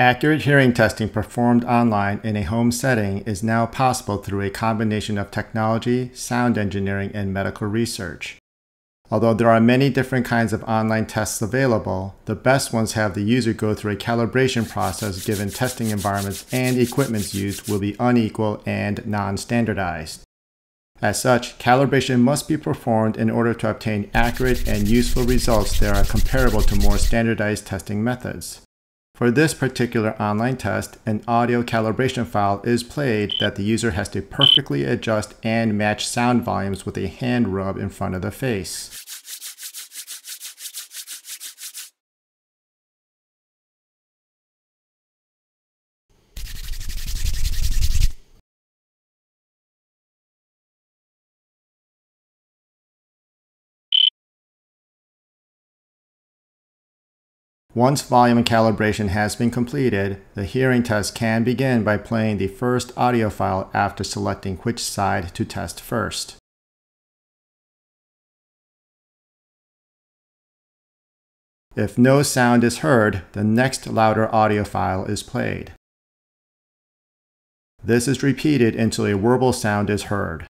Accurate hearing testing performed online in a home setting is now possible through a combination of technology, sound engineering, and medical research. Although there are many different kinds of online tests available, the best ones have the user go through a calibration process given testing environments and equipment used will be unequal and non-standardized. As such, calibration must be performed in order to obtain accurate and useful results that are comparable to more standardized testing methods. For this particular online test, an audio calibration file is played that the user has to perfectly adjust and match sound volumes with a hand rub in front of the face. Once volume and calibration has been completed, the hearing test can begin by playing the first audio file after selecting which side to test first. If no sound is heard, the next louder audio file is played. This is repeated until a warble sound is heard.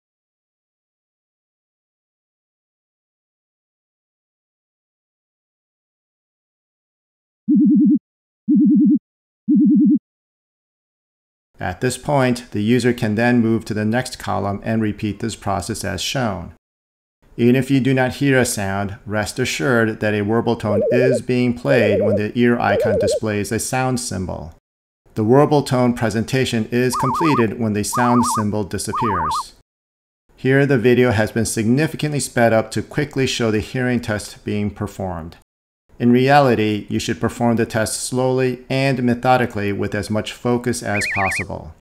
At this point, the user can then move to the next column and repeat this process as shown. Even if you do not hear a sound, rest assured that a warble tone is being played when the ear icon displays a sound symbol. The warble tone presentation is completed when the sound symbol disappears. Here, the video has been significantly sped up to quickly show the hearing test being performed. In reality, you should perform the test slowly and methodically with as much focus as possible.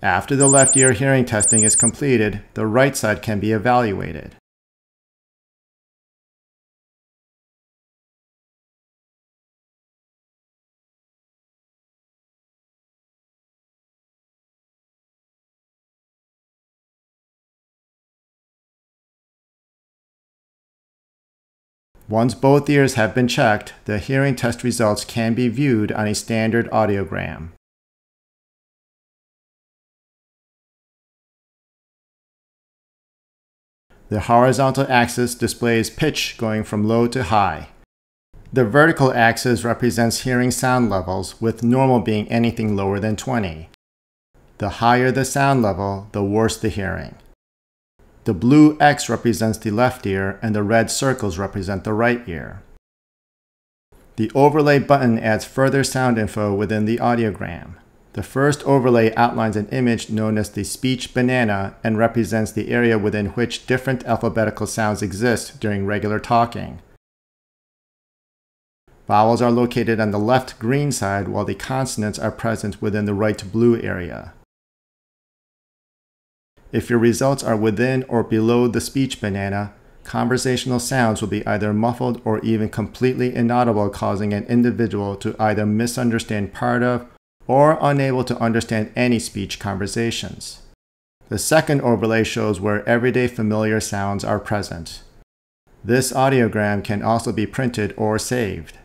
After the left ear hearing testing is completed, the right side can be evaluated. Once both ears have been checked, the hearing test results can be viewed on a standard audiogram. The horizontal axis displays pitch going from low to high. The vertical axis represents hearing sound levels, with normal being anything lower than 20. The higher the sound level, the worse the hearing. The blue X represents the left ear, and the red circles represent the right ear. The overlay button adds further sound info within the audiogram. The first overlay outlines an image known as the Speech Banana and represents the area within which different alphabetical sounds exist during regular talking. Vowels are located on the left green side, while the consonants are present within the right blue area. If your results are within or below the Speech Banana, conversational sounds will be either muffled or even completely inaudible, causing an individual to either misunderstand part of or unable to understand any speech conversations. The second overlay shows where everyday familiar sounds are present. This audiogram can also be printed or saved.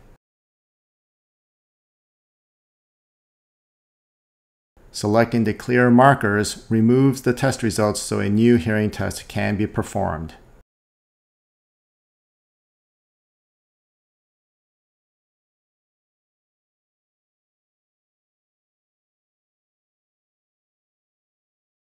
Selecting the clear markers removes the test results so a new hearing test can be performed.